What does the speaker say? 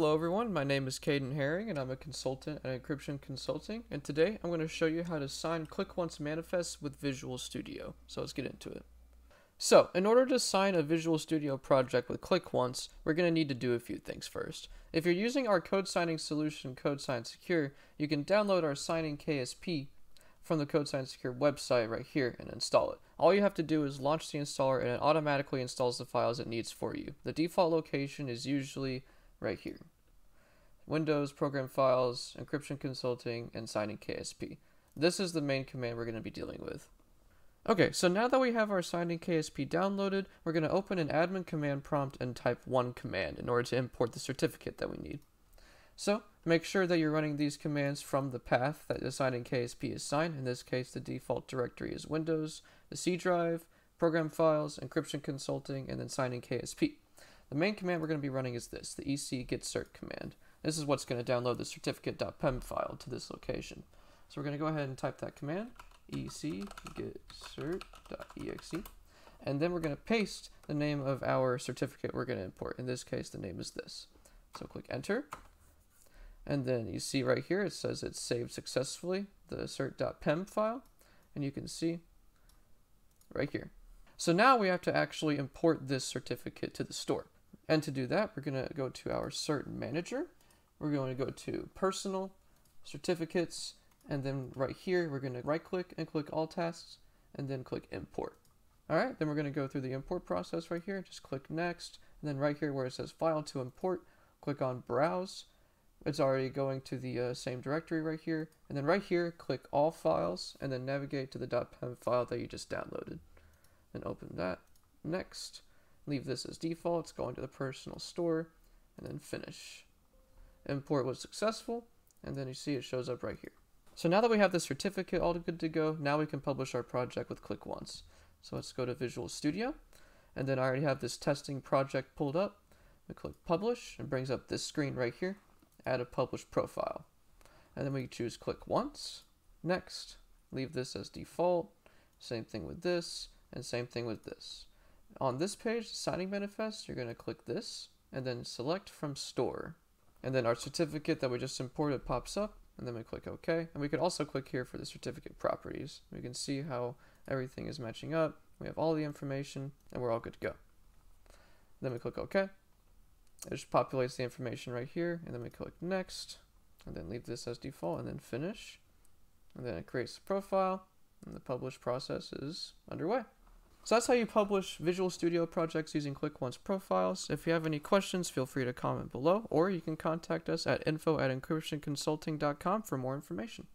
Hello everyone, my name is Caden Herring and I'm a consultant at Encryption Consulting, and today I'm going to show you how to sign ClickOnce manifests with Visual Studio. So let's get into it. So in order to sign a Visual Studio project with ClickOnce, we're going to need to do a few things first. If you're using our code signing solution CodeSign Secure, you can download our signing KSP from the CodeSign Secure website right here and install it. All you have to do is launch the installer and it automatically installs the files it needs for you. The default location is usually right here. Windows, Program Files, Encryption Consulting, and Signing KSP. This is the main command we're going to be dealing with. Okay, so now that we have our Signing KSP downloaded, we're going to open an admin command prompt and type one command in order to import the certificate that we need. So make sure that you're running these commands from the path that the Signing KSP is signed. In this case, the default directory is Windows, the C drive, Program Files, Encryption Consulting, and then Signing KSP. The main command we're going to be running is this, the EC GetCert command. This is what's going to download the certificate.pem file to this location. So we're going to go ahead and type that command, EC GetCert.exe, and then we're going to paste the name of our certificate we're going to import. In this case, the name is this. So click enter, and then you see right here it says it's saved successfully, the cert.pem file, and you can see right here. So now we have to actually import this certificate to the store. And to do that, we're going to go to our Cert Manager. We're going to go to Personal, Certificates, and then right here, we're going to right-click and click All Tasks, and then click Import. All right, then we're going to go through the import process right here. Just click Next, and then right here where it says File to Import, click on Browse. It's already going to the same directory right here. And then right here, click All Files, and then navigate to the .pem file that you just downloaded. And open that. Next. Leave this as default, it's going to the personal store, and then finish. Import was successful, and then you see it shows up right here. So now that we have the certificate all good to go, now we can publish our project with ClickOnce. So let's go to Visual Studio, and then I already have this testing project pulled up. We click publish, and brings up this screen right here, add a published profile. And then we choose ClickOnce, next, leave this as default, same thing with this, and same thing with this. On this page, the signing manifest, you're going to click this and then select from store. And then our certificate that we just imported pops up, and then we click OK. And we could also click here for the certificate properties. We can see how everything is matching up. We have all the information and we're all good to go. Then we click OK. It just populates the information right here, and then we click next, and then leave this as default and then finish. And then it creates the profile, and the publish process is underway. So that's how you publish Visual Studio projects using ClickOnce profiles. If you have any questions, feel free to comment below, or you can contact us at info@encryptionconsulting.com for more information.